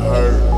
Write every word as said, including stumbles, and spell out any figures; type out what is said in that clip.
hurt.